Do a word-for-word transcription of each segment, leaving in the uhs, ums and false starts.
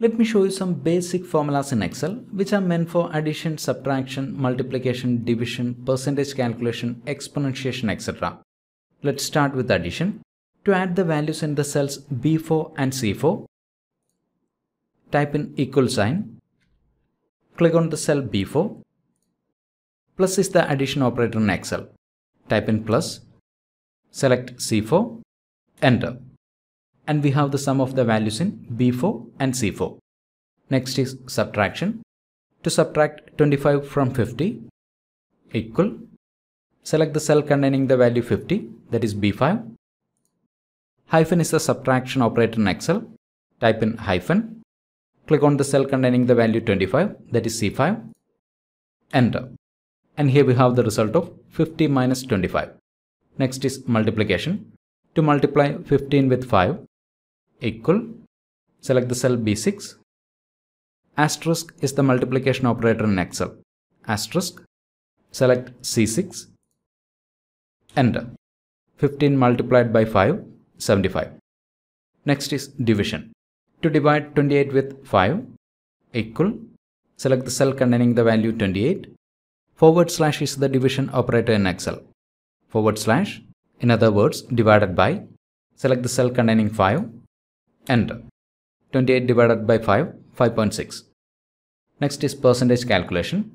Let me show you some basic formulas in Excel which are meant for addition, subtraction, multiplication, division, percentage calculation, exponentiation, et cetera. Let's start with addition. To add the values in the cells B four and C four, type in equal sign, click on the cell B four, plus is the addition operator in Excel. Type in plus, select C four, enter. And we have the sum of the values in B four and C four. Next is subtraction. To subtract twenty-five from fifty, equal. Select the cell containing the value fifty, that is B five. Hyphen is the subtraction operator in Excel. Type in hyphen. Click on the cell containing the value twenty-five, that is C five. Enter. And here we have the result of fifty minus twenty-five. Next is multiplication. To multiply fifteen with five, equal, select the cell B six, asterisk is the multiplication operator in Excel, asterisk, select C six, enter, fifteen multiplied by five, seventy-five. Next is division. To divide twenty-eight with five, equal, select the cell containing the value twenty-eight, forward slash is the division operator in Excel, forward slash, in other words, divided by, select the cell containing five, enter. twenty-eight divided by five, five point six. Next is percentage calculation.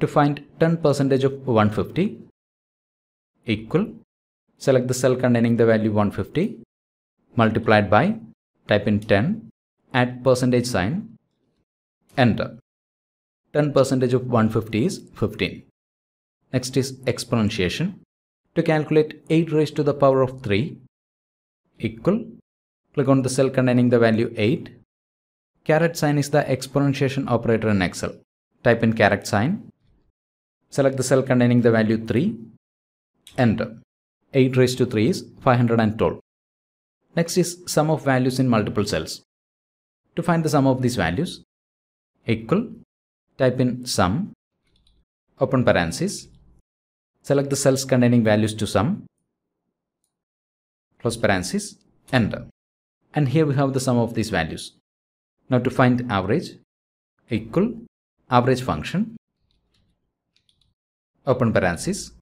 To find ten percent of one hundred fifty, equal, select the cell containing the value one hundred fifty, multiplied by, type in ten, add percentage sign, enter. ten percent of one hundred fifty is fifteen. Next is exponentiation. To calculate eight raised to the power of three, equal, click on the cell containing the value eight, caret sign is the exponentiation operator in Excel, type in caret sign, select the cell containing the value three, enter, eight raised to three is five hundred twelve. Next is sum of values in multiple cells. To find the sum of these values, equal, type in sum, open parenthesis, select the cells containing values to sum, close parenthesis, enter. And here we have the sum of these values. Now to find average, equal, average function, open parenthesis,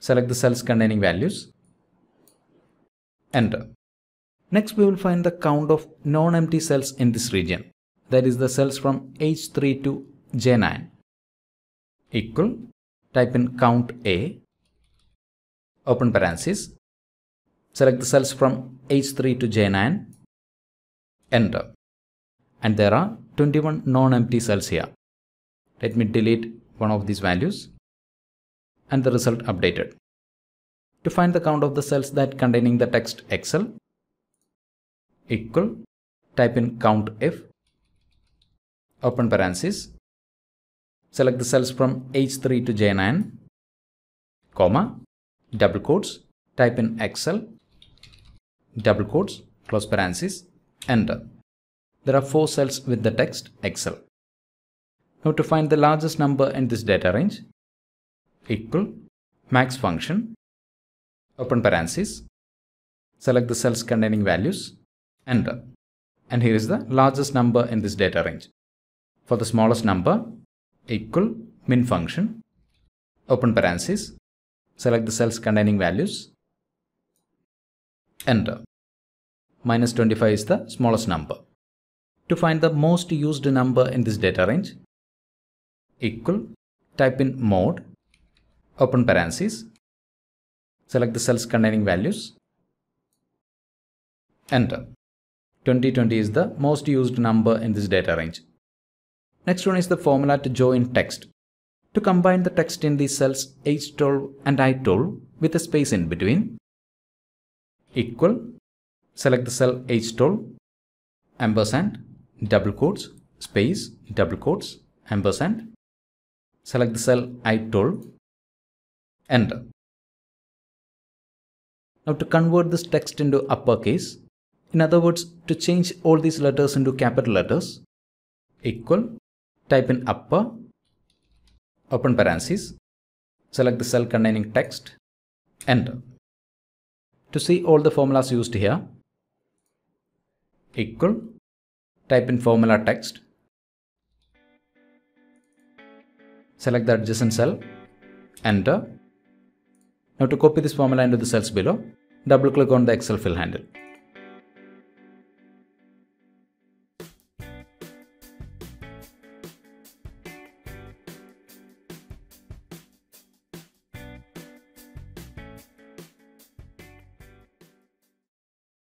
select the cells containing values, enter. Next we will find the count of non-empty cells in this region, that is the cells from H three to J nine, equal, type in count A, open parenthesis, select the cells from H three to J nine, enter. And there are twenty-one non-empty cells here. Let me delete one of these values and the result updated. To find the count of the cells that containing the text Excel, equal, type in count F, open parenthesis, select the cells from H three to J nine, comma, double quotes, type in Excel, double quotes, close parenthesis, enter. There are four cells with the text Excel. Now to find the largest number in this data range, equal, max function, open parenthesis, select the cells containing values, enter. And here is the largest number in this data range. For the smallest number, equal, min function, open parenthesis, select the cells containing values, enter. Minus twenty-five is the smallest number. To find the most used number in this data range, equal, type in mod, open parenthesis, select the cells containing values, enter. twenty twenty is the most used number in this data range. Next one is the formula to join text. To combine the text in these cells H twelve and I twelve with a space in between, equal, select the cell H twelve, ampersand, double quotes, space, double quotes, ampersand, select the cell I twelve, enter. Now to convert this text into uppercase, in other words, to change all these letters into capital letters, equal, type in upper, open parenthesis, select the cell containing text, enter. To see all the formulas used here, equal, type in formula text, select the adjacent cell, enter. Now to copy this formula into the cells below, double click on the Excel fill handle.